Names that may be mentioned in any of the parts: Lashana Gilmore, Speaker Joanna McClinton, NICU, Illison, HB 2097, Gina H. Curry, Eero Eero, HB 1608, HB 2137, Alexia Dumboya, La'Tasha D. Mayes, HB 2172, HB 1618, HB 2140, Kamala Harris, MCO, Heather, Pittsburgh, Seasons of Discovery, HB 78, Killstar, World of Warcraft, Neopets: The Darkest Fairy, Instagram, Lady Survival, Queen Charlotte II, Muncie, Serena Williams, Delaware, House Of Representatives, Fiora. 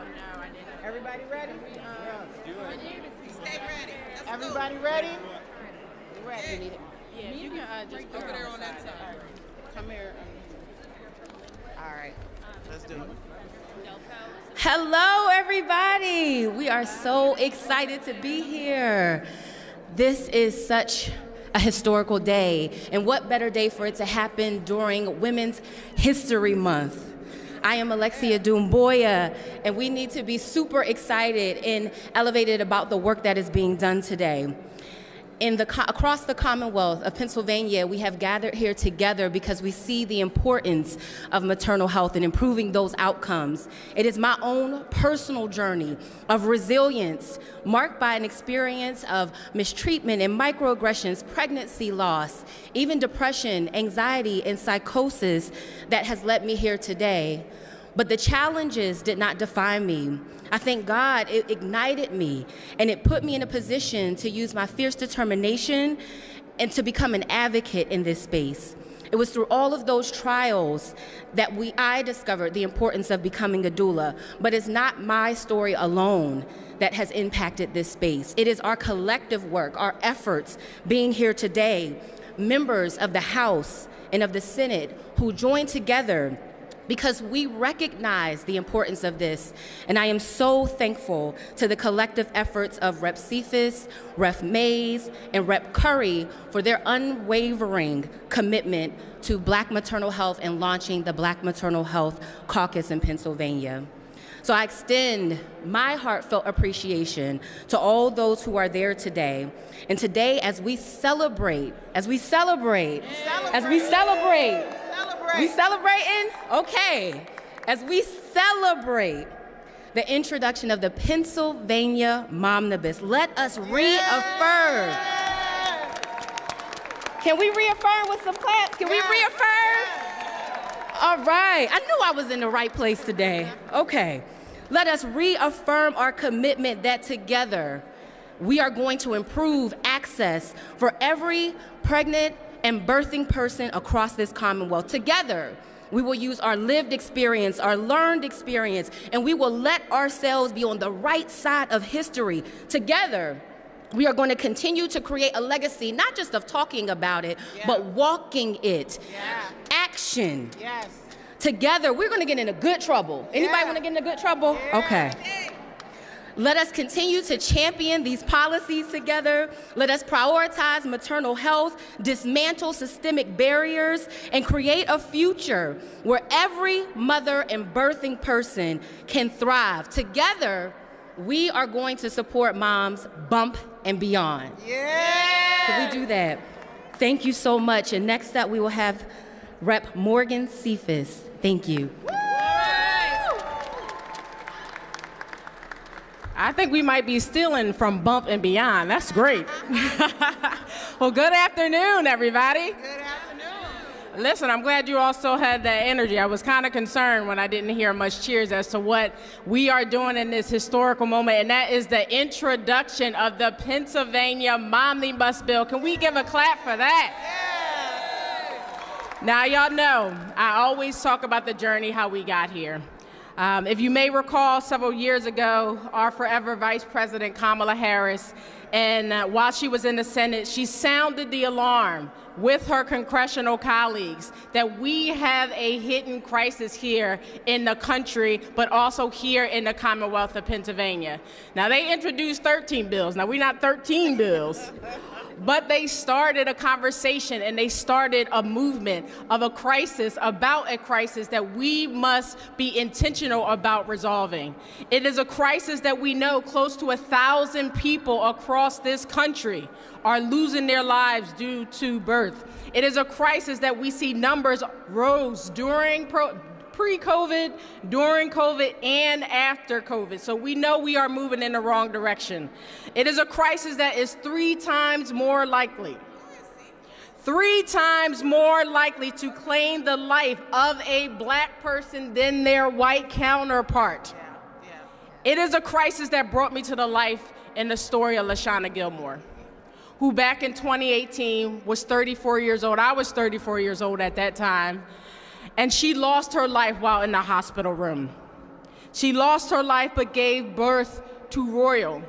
no, I didn't. Everybody ready? Yeah, let's do it. Stay ready. Let's Everybody go. Ready? We're ready. Yeah. You need it. Yeah, you can just over there on that side. Come here. All right, let's do it. Hello, everybody. We are so excited to be here. This is such a historical day, and what better day for it to happen during Women's History Month. I am Alexia Dumboya, and we need to be super excited and elevated about the work that is being done today. Across the Commonwealth of Pennsylvania, we have gathered here together because we see the importance of maternal health and improving those outcomes. It is my own personal journey of resilience, marked by an experience of mistreatment and microaggressions, pregnancy loss, even depression, anxiety, and psychosis that has led me here today. But the challenges did not define me. I thank God it ignited me, and it put me in a position to use my fierce determination and to become an advocate in this space. It was through all of those trials that I discovered the importance of becoming a doula, but it's not my story alone that has impacted this space. It is our collective work, our efforts, being here today, members of the House and of the Senate who joined together because we recognize the importance of this, and I am so thankful to the collective efforts of Rep. Cephas, Rep. Mayes, and Rep. Curry for their unwavering commitment to Black maternal health and launching the Black Maternal Health Caucus in Pennsylvania. So I extend my heartfelt appreciation to all those who are there today. And today, as we celebrate the introduction of the Pennsylvania Momnibus, let us reaffirm. Yeah. Can we reaffirm with some claps? Can we reaffirm? Yeah. All right, I knew I was in the right place today. Okay, let us reaffirm our commitment that together we are going to improve access for every pregnant and birthing person across this Commonwealth. Together, we will use our lived experience, our learned experience, and we will let ourselves be on the right side of history. Together, we are going to continue to create a legacy, not just of talking about it, but walking it. Yeah. Action. Yes. Together, we're gonna get into good trouble. Anybody wanna get into good trouble? Yeah. Okay. Let us continue to champion these policies together. Let us prioritize maternal health, dismantle systemic barriers, and create a future where every mother and birthing person can thrive. Together, we are going to support moms bump and beyond. Yeah! Can we do that? Thank you so much. And next up, we will have Rep. Morgan Cephas. Thank you. Woo! I think we might be stealing from Bump and Beyond. That's great. Well, good afternoon, everybody. Good afternoon. Listen, I'm glad you also had that energy. I was kind of concerned when I didn't hear much cheers as to what we are doing in this historical moment, and that is the introduction of the Pennsylvania Momnibus Bill. Can we give a clap for that? Yeah. Now, y'all know, I always talk about the journey, how we got here. If you may recall, several years ago, our forever Vice President Kamala Harris, and while she was in the Senate, she sounded the alarm with her congressional colleagues that we have a hidden crisis here in the country, but also here in the Commonwealth of Pennsylvania. Now, they introduced 13 bills. Now, we're not 13 bills, but they started a conversation and they started a movement of a crisis, about a crisis that we must be intentional about resolving. It is a crisis that we know close to 1,000 people across this country are losing their lives due to birth. It is a crisis that we see numbers rose during pre-COVID, during COVID, and after COVID. So we know we are moving in the wrong direction. It is a crisis that is 3 times more likely. 3 times more likely to claim the life of a Black person than their white counterpart. It is a crisis that brought me to the life and the story of Lashana Gilmore, who back in 2018 was 34 years old. I was 34 years old at that time. And she lost her life while in the hospital room. She lost her life but gave birth to Royal,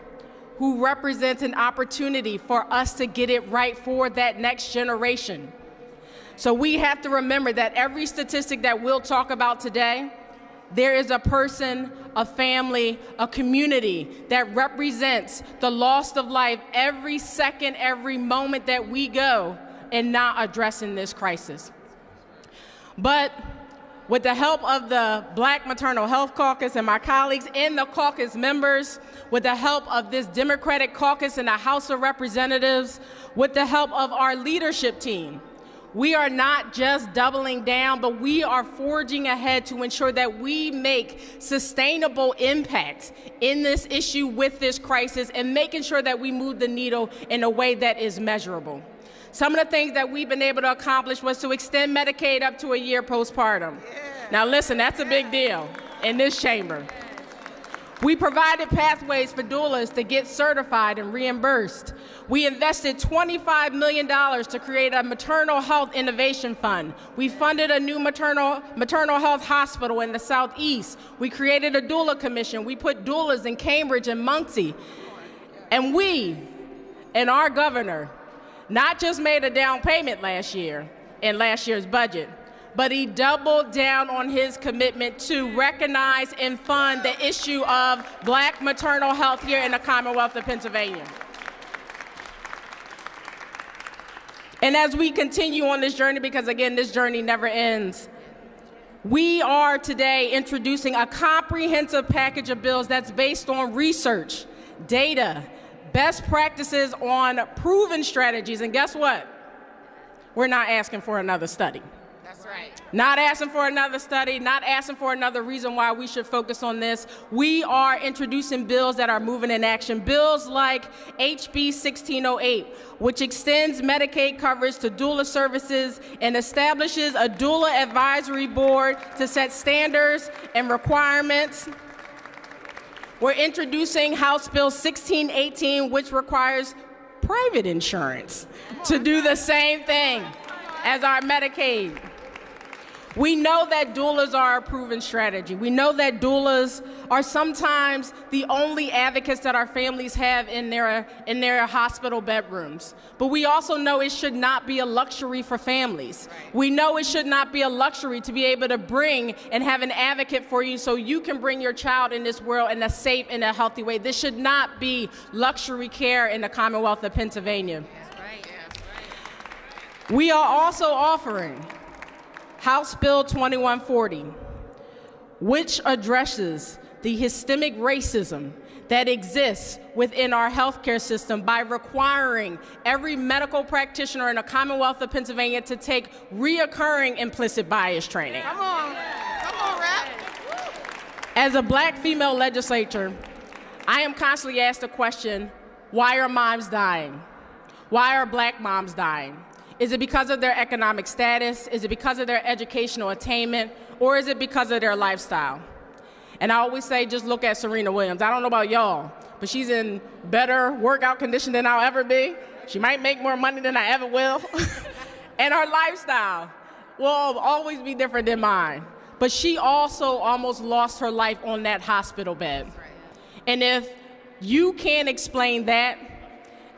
who represents an opportunity for us to get it right for that next generation. So we have to remember that every statistic that we'll talk about today, there is a person, a family, a community that represents the loss of life every second, every moment that we go in not addressing this crisis. But with the help of the Black Maternal Health Caucus and my colleagues and the caucus members, with the help of this Democratic caucus in the House of Representatives, with the help of our leadership team, we are not just doubling down, but we are forging ahead to ensure that we make sustainable impacts in this issue with this crisis and making sure that we move the needle in a way that is measurable. Some of the things that we've been able to accomplish was to extend Medicaid up to a year postpartum. Yeah. Now listen, that's a big deal in this chamber. We provided pathways for doulas to get certified and reimbursed. We invested $25 million to create a maternal health innovation fund. We funded a new maternal health hospital in the Southeast. We created a doula commission. We put doulas in Cambridge and Muncie. And we and our governor not just made a down payment last year in last year's budget, but he doubled down on his commitment to recognize and fund the issue of Black maternal health here in the Commonwealth of Pennsylvania. And as we continue on this journey, because again, this journey never ends, we are today introducing a comprehensive package of bills that's based on research, data, best practices on proven strategies. And guess what? We're not asking for another study. That's right. Not asking for another study, not asking for another reason why we should focus on this. We are introducing bills that are moving in action. Bills like HB 1608, which extends Medicaid coverage to doula services and establishes a doula advisory board to set standards and requirements. We're introducing House Bill 1618, which requires private insurance to do the same thing as our Medicaid. We know that doulas are a proven strategy. We know that doulas are sometimes the only advocates that our families have in their hospital bedrooms. But we also know it should not be a luxury for families. We know it should not be a luxury to be able to bring and have an advocate for you so you can bring your child in this world in a safe and a healthy way. This should not be luxury care in the Commonwealth of Pennsylvania. We are also offering House Bill 2140, which addresses the systemic racism that exists within our healthcare system by requiring every medical practitioner in the Commonwealth of Pennsylvania to take reoccurring implicit bias training. Come on. Come on, Rap. As a Black female legislator, I am constantly asked the question, why are moms dying? Why are Black moms dying? Is it because of their economic status? Is it because of their educational attainment? Or is it because of their lifestyle? And I always say, just look at Serena Williams. I don't know about y'all, but she's in better workout condition than I'll ever be. She might make more money than I ever will. And her lifestyle will always be different than mine. But she also almost lost her life on that hospital bed. And if you can't explain that,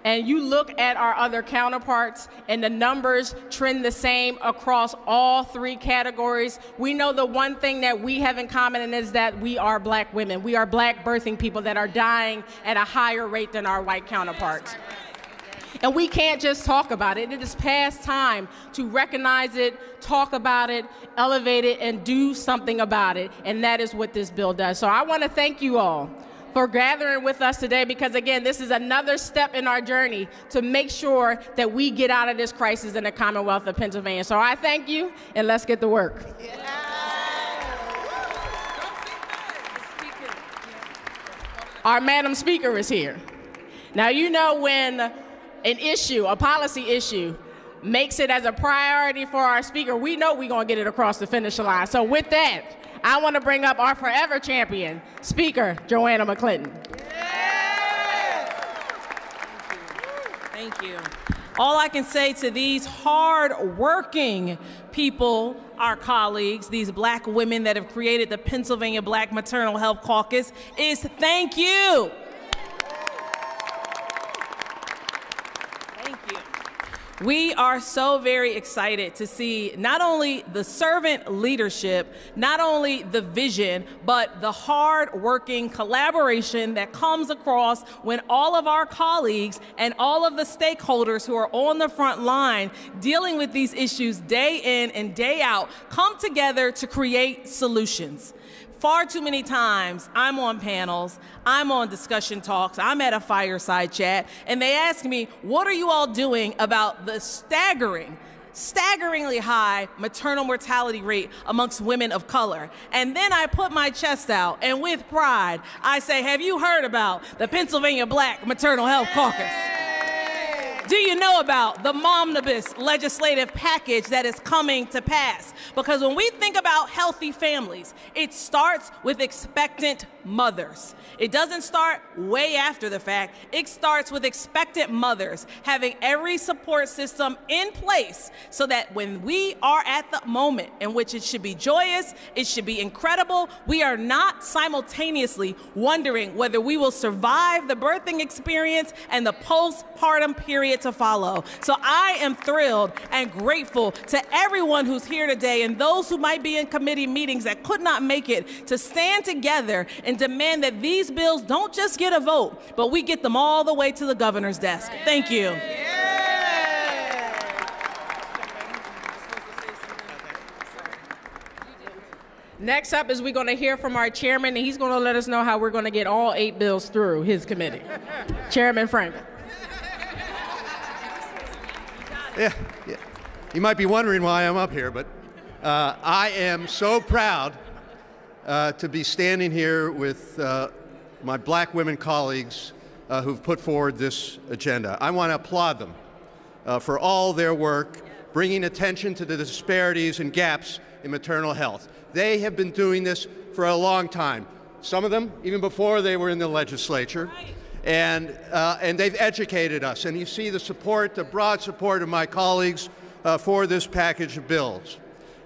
and you look at our other counterparts, and the numbers trend the same across all three categories. We know the one thing that we have in common, and is that we are Black women. We are Black birthing people that are dying at a higher rate than our white counterparts. And we can't just talk about it. It is past time to recognize it, talk about it, elevate it, and do something about it. And that is what this bill does. So I want to thank you all for gathering with us today, because again, this is another step in our journey to make sure that we get out of this crisis in the Commonwealth of Pennsylvania. So I thank you, and let's get to work. Yeah. Our Madam Speaker is here. Now, you know when an issue, a policy issue, makes it as a priority for our speaker, we know we're gonna get it across the finish line. So with that, I want to bring up our forever champion, Speaker Joanna McClinton. Yeah. Thank you. All I can say to these hard-working people, our colleagues, these black women that have created the Pennsylvania Black Maternal Health Caucus, is thank you. Thank you. We are so very excited to see not only the servant leadership, not only the vision, but the hard-working collaboration that comes across when all of our colleagues and all of the stakeholders who are on the front line dealing with these issues day in and day out come together to create solutions. Far too many times, I'm on panels, I'm on discussion talks, I'm at a fireside chat, and they ask me, what are you all doing about the staggeringly high maternal mortality rate amongst women of color? And then I put my chest out, and with pride, I say, have you heard about the Pennsylvania Black Maternal Health Caucus? Do you know about the momnibus legislative package that is coming to pass? Because when we think about healthy families, it starts with expectant mothers. It doesn't start way after the fact. It starts with expectant mothers having every support system in place so that when we are at the moment in which it should be joyous, it should be incredible, we are not simultaneously wondering whether we will survive the birthing experience and the postpartum period to follow. So I am thrilled and grateful to everyone who's here today and those who might be in committee meetings that could not make it to stand together and demand that these bills don't just get a vote, but we get them all the way to the governor's desk. Thank you. Next up is we're going to hear from our chairman, and he's going to let us know how we're going to get all 8 bills through his committee. Chairman Franklin. Yeah. You might be wondering why I'm up here, but I am so proud to be standing here with my black women colleagues who've put forward this agenda. I want to applaud them for all their work, bringing attention to the disparities and gaps in maternal health. They have been doing this for a long time, some of them even before they were in the legislature. And they've educated us. And you see the support, the broad support of my colleagues for this package of bills.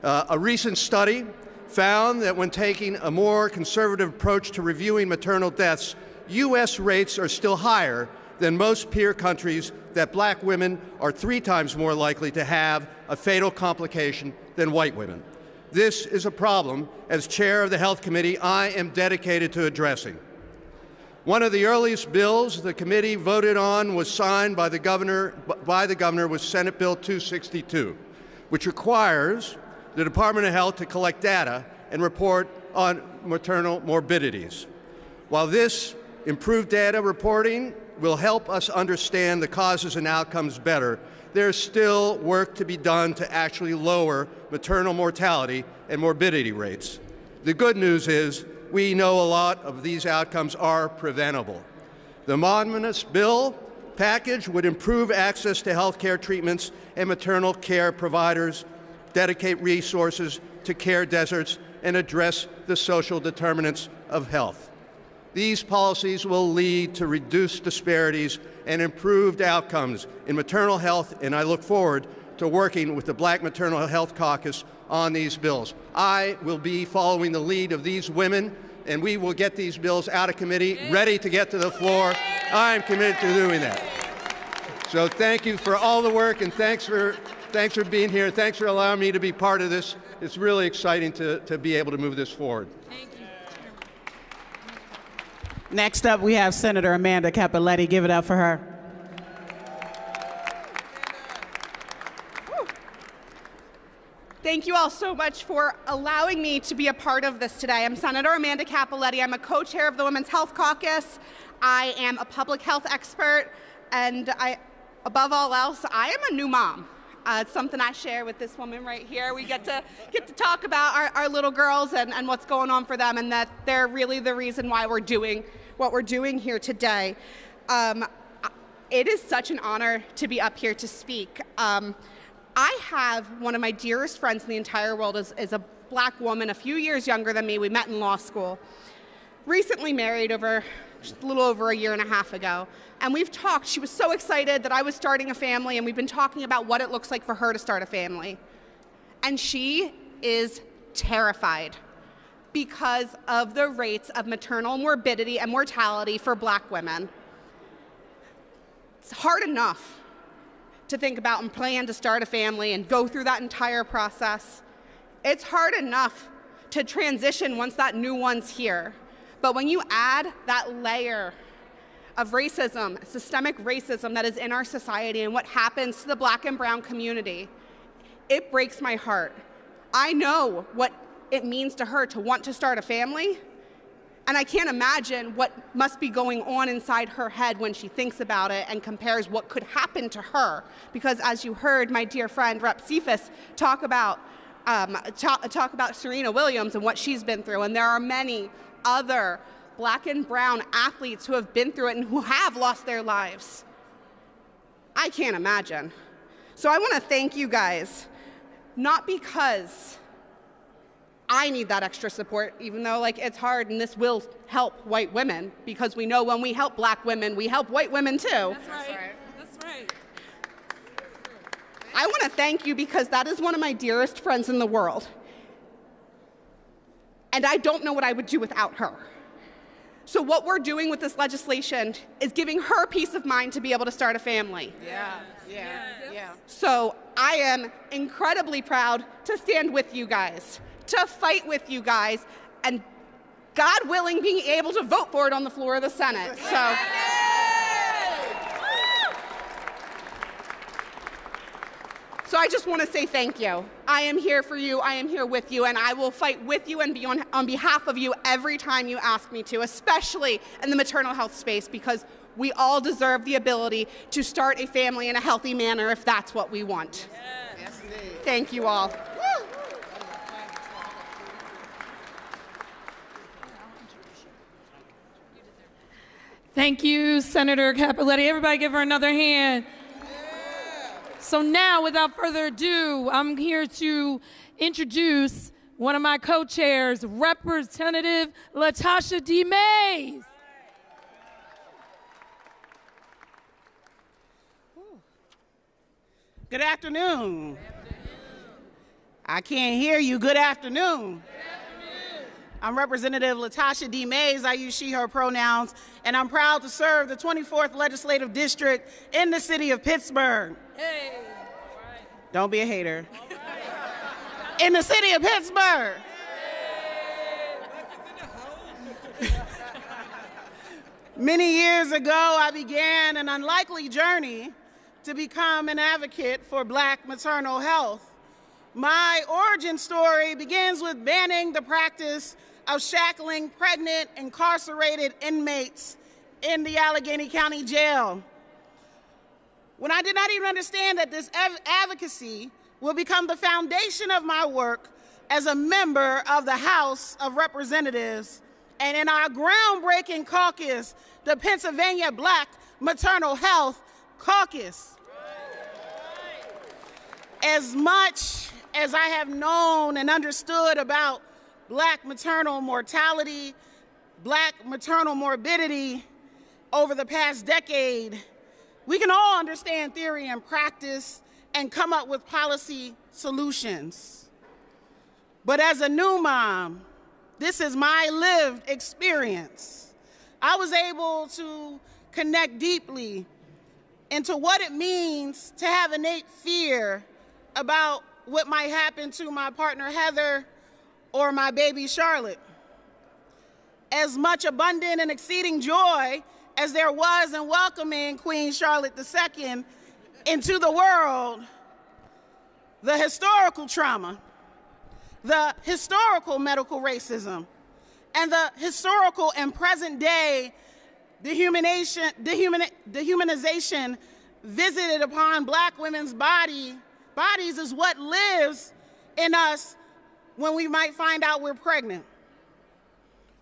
A recent study found that when taking a more conservative approach to reviewing maternal deaths, U.S. rates are still higher than most peer countries, that black women are 3 times more likely to have a fatal complication than white women. This is a problem, as chair of the Health Committee, I am dedicated to addressing. One of the earliest bills the committee voted on was signed by the governor, was Senate Bill 262, which requires the Department of Health to collect data and report on maternal morbidities. While this improved data reporting will help us understand the causes and outcomes better, there's still work to be done to actually lower maternal mortality and morbidity rates. The good news is, we know a lot of these outcomes are preventable. The Monmouth's bill package would improve access to health care treatments and maternal care providers, dedicate resources to care deserts, and address the social determinants of health. These policies will lead to reduced disparities and improved outcomes in maternal health, and I look forward to working with the Black Maternal Health Caucus on these bills. I will be following the lead of these women, and we will get these bills out of committee, ready to get to the floor. I am committed to doing that. So thank you for all the work, and thanks for being here. Thanks for allowing me to be part of this. It's really exciting to be able to move this forward. Thank you. Next up, we have Senator Amanda Cappelletti. Give it up for her. Thank you all so much for allowing me to be a part of this today. I'm Senator Amanda Cappelletti. I'm a co-chair of the Women's Health Caucus. I am a public health expert, and above all else, I am a new mom. It's something I share with this woman right here. We get to talk about our little girls and what's going on for them, and that they're really the reason why we're doing what we're doing here today. It is such an honor to be up here to speak. I have one of my dearest friends in the entire world is a black woman, a few years younger than me. We met in law school. recently married over just a little over a year and a half ago, and we've talked. She was so excited that I was starting a family, and we've been talking about what it looks like for her to start a family. And she is terrified because of the rates of maternal morbidity and mortality for Black women. It's hard enough to think about and plan to start a family and go through that entire process. It's hard enough to transition once that new one's here. But when you add that layer of racism, systemic racism that is in our society and what happens to the Black and brown community, it breaks my heart. I know what it means to her to want to start a family, and I can't imagine what must be going on inside her head when she thinks about it and compares what could happen to her. Because as you heard my dear friend Rep. Cephas talk about Serena Williams and what she's been through, and there are many other Black and brown athletes who have been through it and who have lost their lives. I can't imagine. So I want to thank you guys, not because I need that extra support, even though like it's hard and this will help white women, because we know when we help Black women, we help white women too. That's right. That's right. I want to thank you because that is one of my dearest friends in the world. And I don't know what I would do without her. So what we're doing with this legislation is giving her peace of mind to be able to start a family. Yeah, yeah, yeah. Yeah. So I am incredibly proud to stand with you guys, to fight with you guys, and God willing, being able to vote for it on the floor of the Senate. So. So I just want to say thank you. I am here for you, I am here with you, and I will fight with you and be on behalf of you every time you ask me to, especially in the maternal health space, because we all deserve the ability to start a family in a healthy manner if that's what we want. Yes. Yes, indeed. Thank you all. Thank you, Senator Cappelletti. Everybody give her another hand. So now, without further ado, I'm here to introduce one of my co-chairs, Representative La'Tasha D. Mayes. Good afternoon. Good afternoon. I can't hear you. Good afternoon. Good afternoon. I'm Representative La'Tasha D. Mayes. I use she, her pronouns, and I'm proud to serve the 24th Legislative District in the city of Pittsburgh. Hey. Right. Don't be a hater. Right. In the city of Pittsburgh. Hey. Many years ago, I began an unlikely journey to become an advocate for Black maternal health. My origin story begins with banning the practice of shackling pregnant, incarcerated inmates in the Allegheny County Jail. When I did not even understand that this advocacy will become the foundation of my work as a member of the House of Representatives and in our groundbreaking caucus, the Pennsylvania Black Maternal Health Caucus. As much as I have known and understood about Black maternal mortality, Black maternal morbidity over the past decade, we can all understand theory and practice and come up with policy solutions. But as a new mom, this is my lived experience. I was able to connect deeply into what it means to have innate fear about what might happen to my partner Heather or my baby Charlotte. As much abundant and exceeding joy as there was in welcoming Queen Charlotte II into the world, the historical trauma, the historical medical racism, and the historical and present day dehumanization visited upon Black women's bodies is what lives in us when we might find out we're pregnant,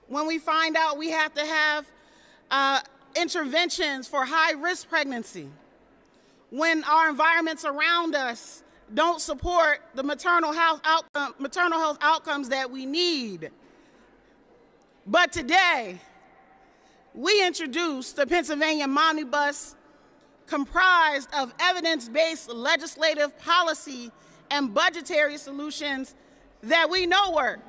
when we find out we have to have interventions for high-risk pregnancy, when our environments around us don't support the maternal health outcomes that we need. But today, we introduced the Pennsylvania Momnibus, comprised of evidence-based legislative policy and budgetary solutions that we know work.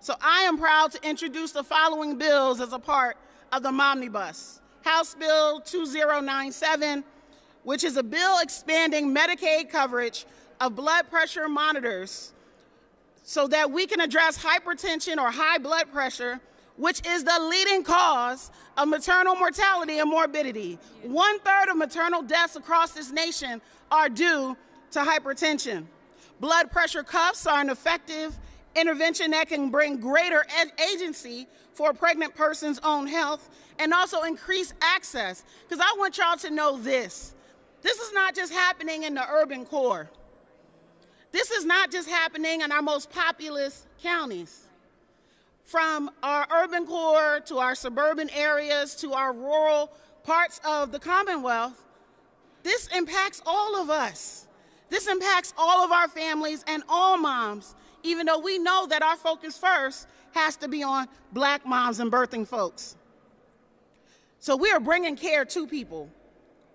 So I am proud to introduce the following bills as a part of the Momnibus. House Bill 2097, which is a bill expanding Medicaid coverage of blood pressure monitors so that we can address hypertension or high blood pressure, which is the leading cause of maternal mortality and morbidity. One-third of maternal deaths across this nation are due to hypertension. Blood pressure cuffs are an effective intervention that can bring greater agency for a pregnant person's own health and also increase access. Because I want y'all to know this. This is not just happening in the urban core. This is not just happening in our most populous counties. From our urban core to our suburban areas to our rural parts of the Commonwealth, this impacts all of us. This impacts all of our families and all moms, even though we know that our focus first has to be on Black moms and birthing folks. So we are bringing care to people.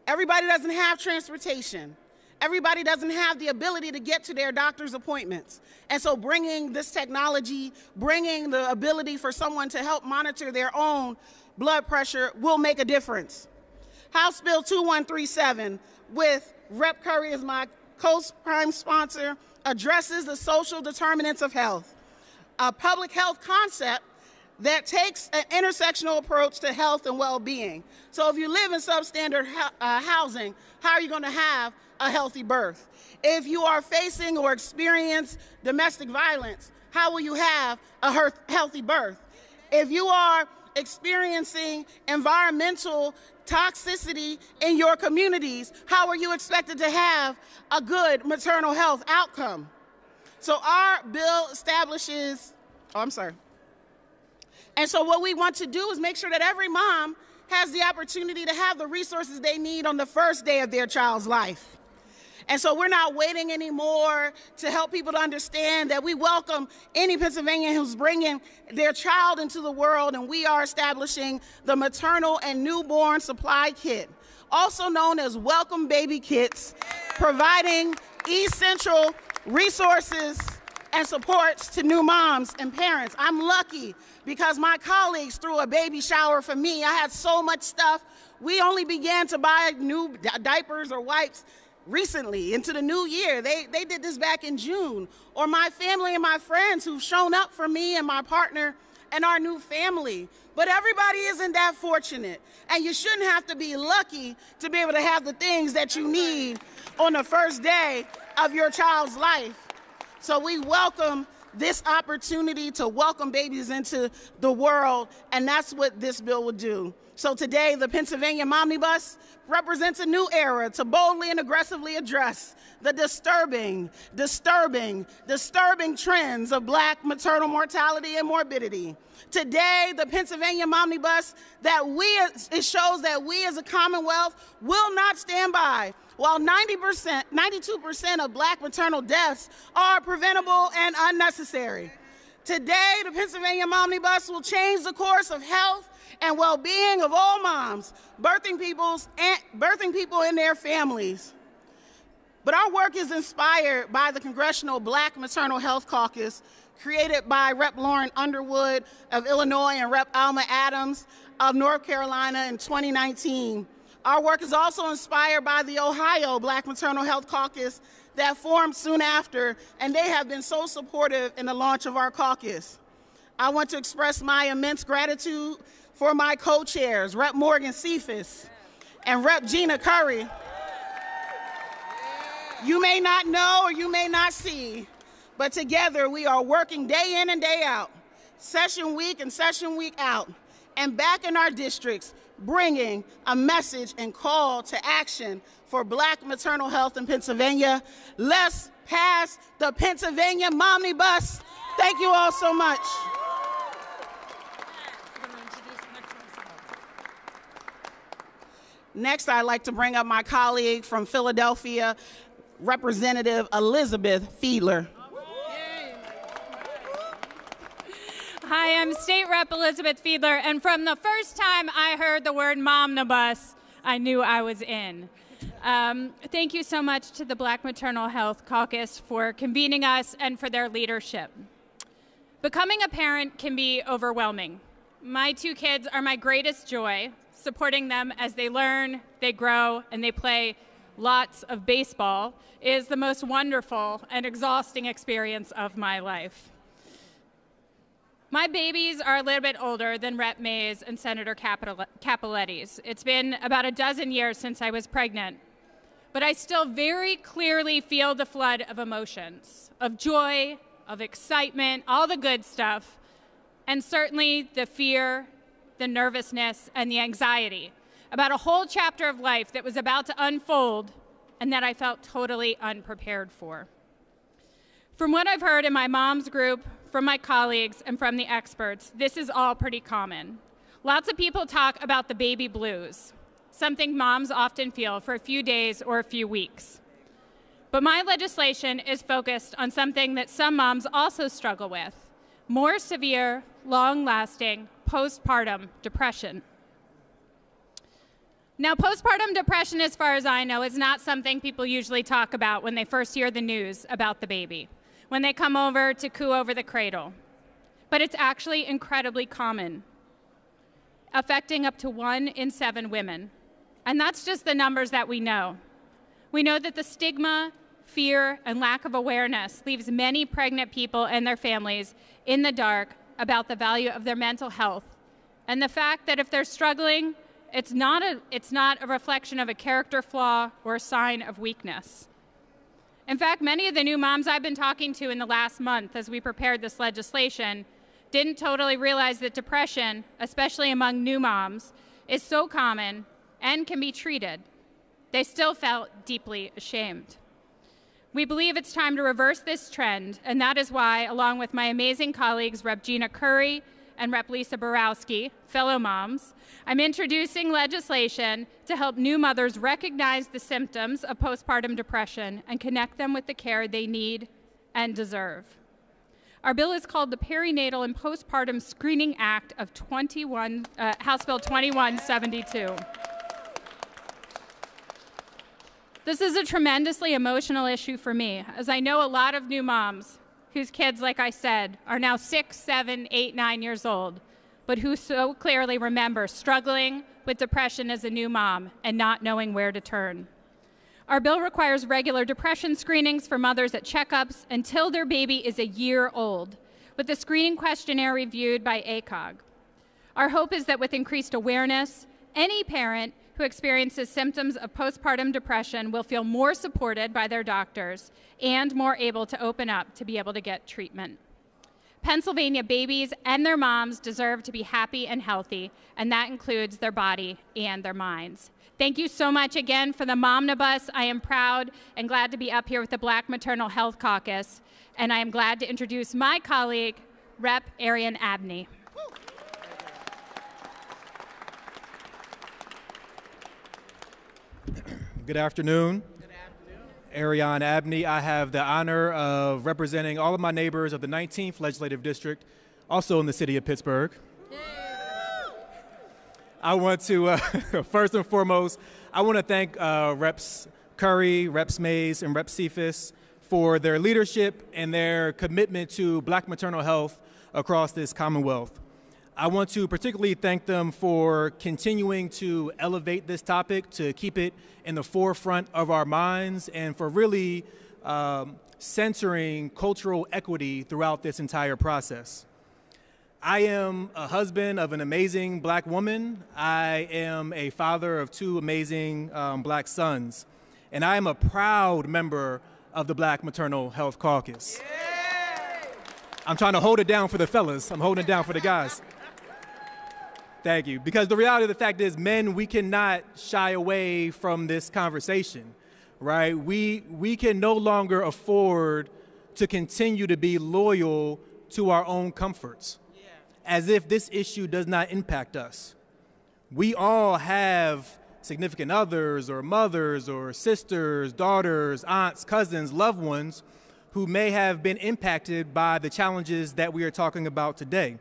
Everybody doesn't have transportation. Everybody doesn't have the ability to get to their doctor's appointments. And so bringing this technology, bringing the ability for someone to help monitor their own blood pressure will make a difference. House Bill 2137, with Rep. Curry as my co-prime sponsor, addresses the social determinants of health, a public health concept that takes an intersectional approach to health and well-being. So if you live in substandard housing, how are you going to have a healthy birth? If you are facing or experience domestic violence, how will you have a healthy birth? If you are experiencing environmental toxicity in your communities, how are you expected to have a good maternal health outcome? So our bill establishes, And so what we want to do is make sure that every mom has the opportunity to have the resources they need on the first day of their child's life. And so we're not waiting anymore to help people to understand that we welcome any Pennsylvanian who's bringing their child into the world, and we are establishing the maternal and newborn supply kit, also known as Welcome Baby Kits, providing essential resources and supports to new moms and parents. I'm lucky because my colleagues threw a baby shower for me. I had so much stuff. We only began to buy new diapers or wipes recently into the new year. They did this back in June. Or my family and my friends who've shown up for me and my partner and our new family. But everybody isn't that fortunate. And you shouldn't have to be lucky to be able to have the things that you need on the first day of your child's life. So we welcome this opportunity to welcome babies into the world, and that's what this bill will do. So today, the Pennsylvania Momnibus represents a new era to boldly and aggressively address the disturbing trends of Black maternal mortality and morbidity. Today, the Pennsylvania Momnibus, it shows that we as a Commonwealth will not stand by while 92% of Black maternal deaths are preventable and unnecessary. Today, the Pennsylvania Momnibus will change the course of health and well-being of all moms, birthing people and their families. But our work is inspired by the Congressional Black Maternal Health Caucus, created by Rep. Lauren Underwood of Illinois and Rep. Alma Adams of North Carolina in 2019. Our work is also inspired by the Ohio Black Maternal Health Caucus that formed soon after, and they have been so supportive in the launch of our caucus. I want to express my immense gratitude for my co-chairs, Rep. Morgan Cephas and Rep. Gina Curry. You may not know or you may not see, but together we are working day in and day out, session week and session week out, and back in our districts, bringing a message and call to action for Black maternal health in Pennsylvania. Let's pass the Pennsylvania Momnibus. Thank you all so much. Next, I'd like to bring up my colleague from Philadelphia, Representative Elizabeth Fiedler. Hi, am State Rep. Elizabeth Fiedler, and from the first time I heard the word momnibus, I knew I was in. Thank you so much to the Black Maternal Health Caucus for convening us and for their leadership. Becoming a parent can be overwhelming. My two kids are my greatest joy, supporting them as they learn, they grow, and they play lots of baseball is the most wonderful and exhausting experience of my life. My babies are a little bit older than Rep. Mayes and Senator Cappelletti's. It's been about a dozen years since I was pregnant, but I still very clearly feel the flood of emotions, of joy, of excitement, all the good stuff, and certainly the fear, the nervousness, and the anxiety about a whole chapter of life that was about to unfold and that I felt totally unprepared for. From what I've heard in my mom's group, from my colleagues, and from the experts, this is all pretty common. Lots of people talk about the baby blues, something moms often feel for a few days or a few weeks. But my legislation is focused on something that some moms also struggle with, more severe, long-lasting, postpartum depression. Now, postpartum depression, as far as I know, is not something people usually talk about when they first hear the news about the baby, when they come over to coo over the cradle. But it's actually incredibly common, affecting up to 1 in 7 women. And that's just the numbers that we know. We know that the stigma, fear, and lack of awareness leaves many pregnant people and their families in the dark about the value of their mental health and the fact that if they're struggling, it's not a reflection of a character flaw or a sign of weakness. In fact, many of the new moms I've been talking to in the last month as we prepared this legislation didn't totally realize that depression, especially among new moms, is so common and can be treated. They still felt deeply ashamed. We believe it's time to reverse this trend, and that is why, along with my amazing colleagues, Rep. Gina Curry and Rep. Lisa Borowski, fellow moms, I'm introducing legislation to help new mothers recognize the symptoms of postpartum depression and connect them with the care they need and deserve. Our bill is called the Perinatal and Postpartum Screening Act of House Bill 2172. This is a tremendously emotional issue for me, as I know a lot of new moms whose kids, like I said, are now 6, 7, 8, 9 years old, but who so clearly remember struggling with depression as a new mom and not knowing where to turn. Our bill requires regular depression screenings for mothers at checkups until their baby is a year old, with the screening questionnaire reviewed by ACOG. Our hope is that with increased awareness, any parent who experiences symptoms of postpartum depression will feel more supported by their doctors and more able to open up to be able to get treatment. Pennsylvania babies and their moms deserve to be happy and healthy, and that includes their body and their minds. Thank you so much again for the Momnibus. I am proud and glad to be up here with the Black Maternal Health Caucus, and I am glad to introduce my colleague, Rep. Arian Abney. Good afternoon. Good afternoon. Arian Abney. I have the honor of representing all of my neighbors of the 19th Legislative District, also in the city of Pittsburgh. Yay. I want to, first and foremost, I want to thank Reps Curry, Reps Mayes, and Rep Cephas for their leadership and their commitment to Black maternal health across this Commonwealth. I want to particularly thank them for continuing to elevate this topic, to keep it in the forefront of our minds, and for really centering cultural equity throughout this entire process. I am a husband of an amazing Black woman. I am a father of 2 amazing Black sons, and I am a proud member of the Black Maternal Health Caucus. Yay! I'm trying to hold it down for the fellas. I'm holding it down for the guys. Thank you. Because the reality of the fact is, men, we cannot shy away from this conversation, right? We can no longer afford to continue to be loyal to our own comforts, yeah, as if this issue does not impact us. We all have significant others or mothers or sisters, daughters, aunts, cousins, loved ones who may have been impacted by the challenges that we are talking about today.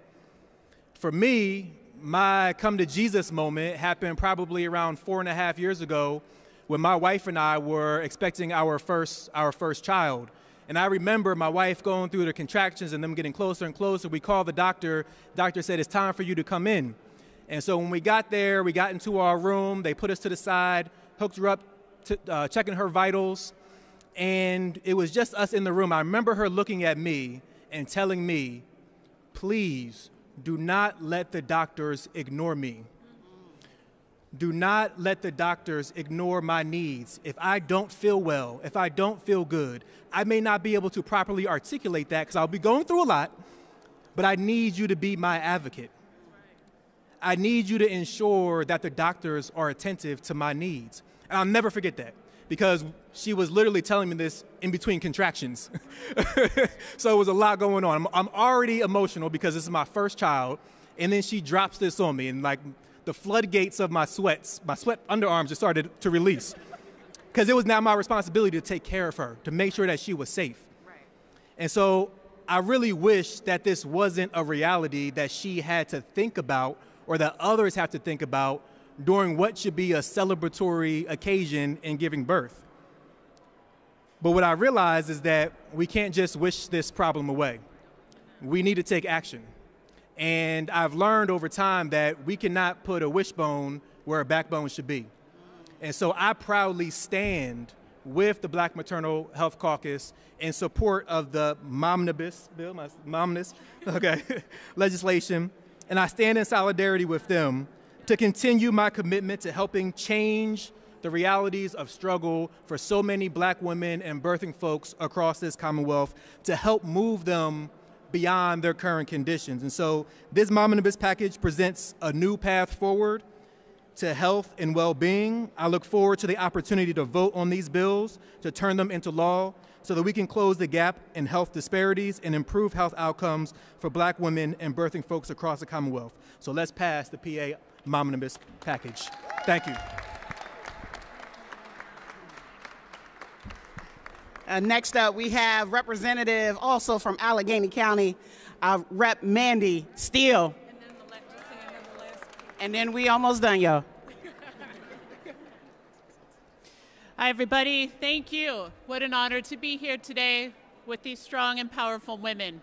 For me, my come to Jesus moment happened probably around 4.5 years ago when my wife and I were expecting our first child. And I remember my wife going through the contractions and them getting closer and closer. We called the doctor. Doctor said, it's time for you to come in. And so when we got there, we got into our room. They put us to the side, hooked her up, checking her vitals. And it was just us in the room. I remember her looking at me and telling me, please do not let the doctors ignore me. Do not let the doctors ignore my needs. If I don't feel well, if I don't feel good, I may not be able to properly articulate that because I'll be going through a lot, but I need you to be my advocate. I need you to ensure that the doctors are attentive to my needs. And I'll never forget that because she was literally telling me this in between contractions. So it was a lot going on. I'm already emotional because this is my first child, and then she drops this on me, and like, the floodgates of my sweat underarms just started to release because it was now my responsibility to take care of her, to make sure that she was safe. Right. And so I really wish that this wasn't a reality that she had to think about or that others have to think about during what should be a celebratory occasion in giving birth. But what I realized is that we can't just wish this problem away. We need to take action. And I've learned over time that we cannot put a wishbone where a backbone should be. And so I proudly stand with the Black Maternal Health Caucus in support of the Momnibus bill, my Momnibus, okay, legislation. And I stand in solidarity with them to continue my commitment to helping change the realities of struggle for so many Black women and birthing folks across this Commonwealth, to help move them beyond their current conditions. And so this Momnibus package presents a new path forward to health and well-being. I look forward to the opportunity to vote on these bills, to turn them into law, so that we can close the gap in health disparities and improve health outcomes for Black women and birthing folks across the Commonwealth. So let's pass the PA Momnibus package. Thank you. Next up, we have representative also from Allegheny County, Rep. Mandy Steele. And then we almost done, y'all. Hi, everybody. Thank you. What an honor to be here today with these strong and powerful women.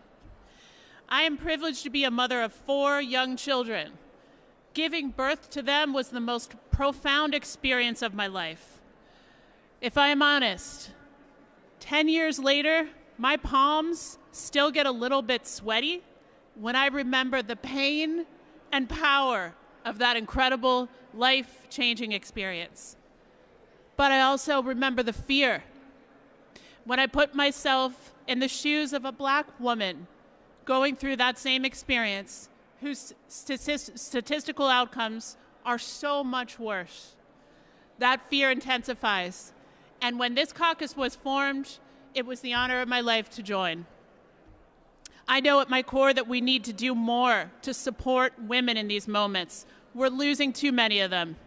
I am privileged to be a mother of 4 young children. Giving birth to them was the most profound experience of my life. If I am honest, 10 years later, my palms still get a little bit sweaty when I remember the pain and power of that incredible, life-changing experience. But I also remember the fear when I put myself in the shoes of a Black woman going through that same experience, whose statistical outcomes are so much worse. That fear intensifies. And when this caucus was formed, it was the honor of my life to join. I know at my core that we need to do more to support women in these moments. We're losing too many of them.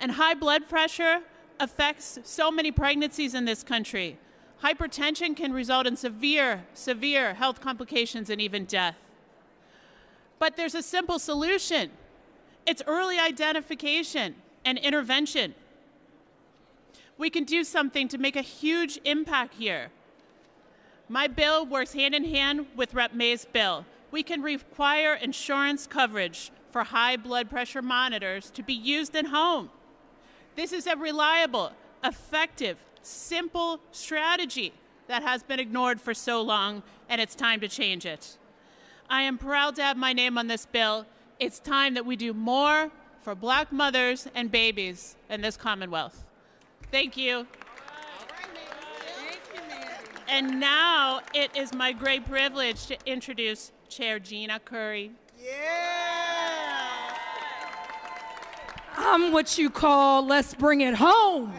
And high blood pressure affects so many pregnancies in this country. Hypertension can result in severe health complications and even death. But there's a simple solution. It's early identification and intervention. We can do something to make a huge impact here. My bill works hand in hand with Rep. May's bill. We can require insurance coverage for high blood pressure monitors to be used at home. This is a reliable, effective, simple strategy that has been ignored for so long, and it's time to change it. I am proud to have my name on this bill. It's time that we do more for Black mothers and babies in this Commonwealth. Thank you. And now it is my great privilege to introduce Chair Gina Curry. Yeah. I'm what you call, let's bring it home.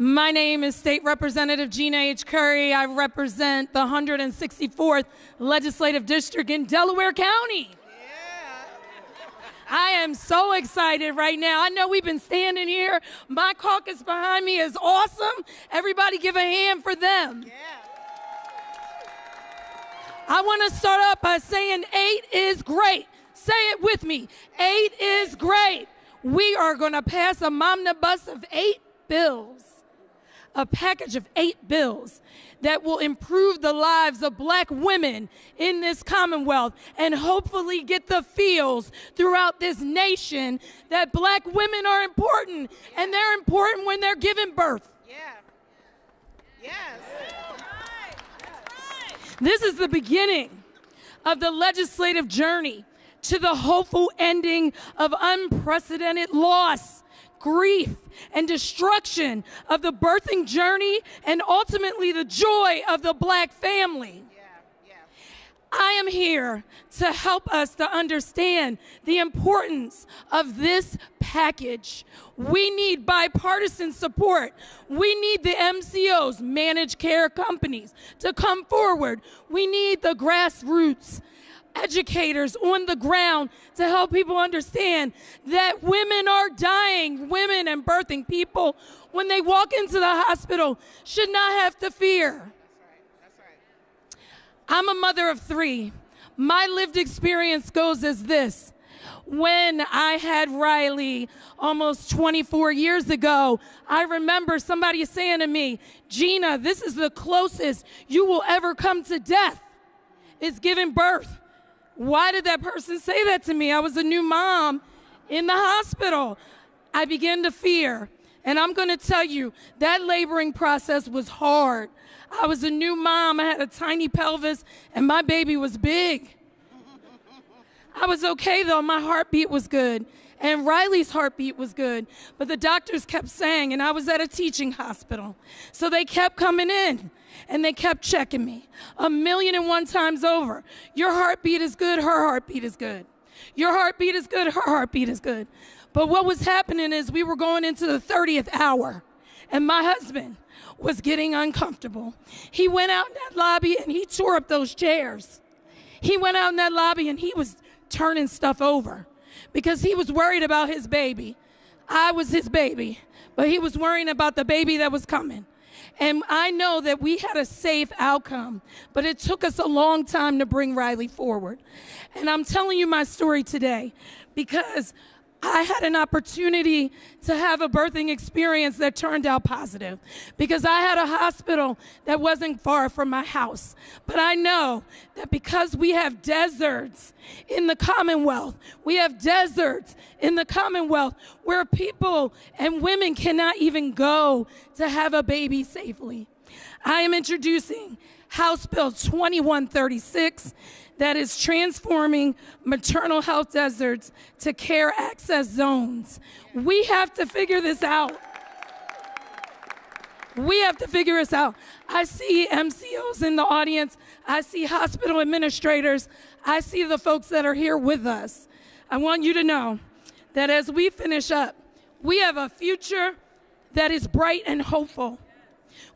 My name is State Representative Gina H. Curry. I represent the 164th Legislative District in Delaware County. I am so excited right now. I know we've been standing here. My caucus behind me is awesome. Everybody give a hand for them. Yeah. I want to start out by saying 8 is great. Say it with me. 8 is great. We are going to pass a omnibus of 8 bills, a package of 8 bills that will improve the lives of black women in this Commonwealth and hopefully get the feels throughout this nation that black women are important, and they're important when they're giving birth. Yeah. Yes. This is the beginning of the legislative journey to the hopeful ending of unprecedented loss, grief, and destruction of the birthing journey, and ultimately the joy of the black family. I am here to help us to understand the importance of this package. We need bipartisan support. We need the MCOs, managed care companies, to come forward. We need the grassroots educators on the ground to help people understand that women are dying. Women and birthing people, when they walk into the hospital, should not have to fear. I'm a mother of 3. My lived experience goes as this. When I had Riley almost 24 years ago, I remember somebody saying to me, Gina, this is the closest you will ever come to death, is giving birth. Why did that person say that to me? I was a new mom in the hospital. I began to fear. And I'm going to tell you, that laboring process was hard. I was a new mom. I had a tiny pelvis, and my baby was big. I was okay, though. My heartbeat was good, and Riley's heartbeat was good. But the doctors kept saying, and I was at a teaching hospital, so they kept coming in, and they kept checking me 1,000,001 times over. Your heartbeat is good. Her heartbeat is good. Your heartbeat is good. Her heartbeat is good. But what was happening is we were going into the 30th hour, and my husband was getting uncomfortable. He went out in that lobby, and he tore up those chairs. He went out in that lobby, and he was turning stuff over because he was worried about his baby. I was his baby, but he was worrying about the baby that was coming. And I know that we had a safe outcome, but it took us a long time to bring Riley forward. And I'm telling you my story today because I had an opportunity to have a birthing experience that turned out positive because I had a hospital that wasn't far from my house. But I know that because we have deserts in the Commonwealth, we have deserts in the Commonwealth where people and women cannot even go to have a baby safely. I am introducing House Bill 2136 that is transforming maternal health deserts to care access zones. We have to figure this out. We have to figure this out. I see MCOs in the audience. I see hospital administrators. I see the folks that are here with us. I want you to know that as we finish up, we have a future that is bright and hopeful.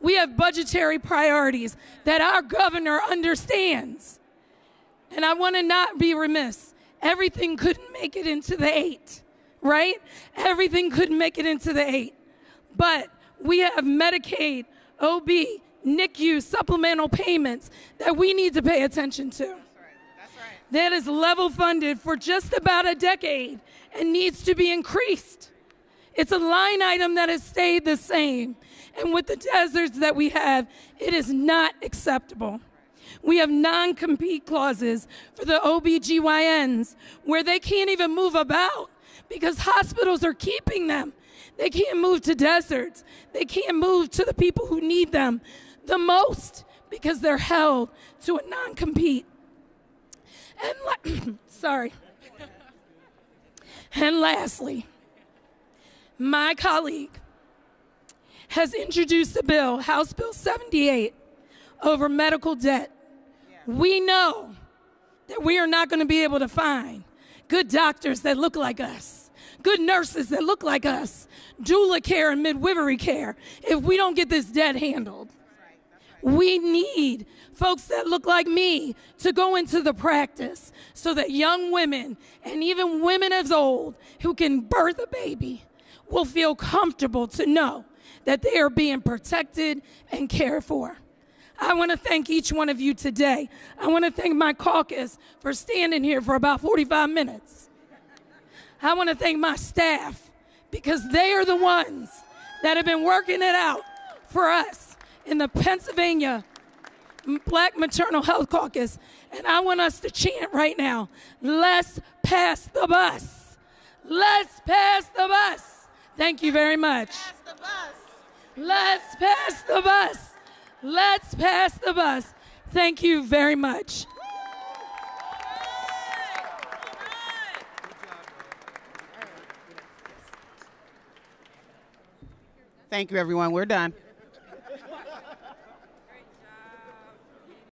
We have budgetary priorities that our governor understands. And I want to not be remiss. Everything couldn't make it into the 8, right? Everything couldn't make it into the 8. But we have Medicaid, OB, NICU, supplemental payments that we need to pay attention to. That's right. That's right. That is level funded for just about a decade and needs to be increased. It's a line item that has stayed the same. And with the deserts that we have, it is not acceptable. We have non-compete clauses for the OBGYNs where they can't even move about because hospitals are keeping them. They can't move to deserts. They can't move to the people who need them the most because they're held to a non-compete. And sorry. And lastly, my colleague has introduced a bill, House Bill 78, over medical debt. Yeah. We know that we are not going to be able to find good doctors that look like us, good nurses that look like us, doula care and midwifery care if we don't get this debt handled. That's right. We need folks that look like me to go into the practice so that young women and even women as old who can birth a baby will feel comfortable to know that they are being protected and cared for. I want to thank each one of you today. I want to thank my caucus for standing here for about 45 minutes. I want to thank my staff because they are the ones that have been working it out for us in the Pennsylvania Black Maternal Health Caucus. And I want us to chant right now, let's pass the bus. Let's pass the bus. Thank you very much. Let's pass the bus. Let's pass the bus. Thank you very much. Thank you, everyone. We're done.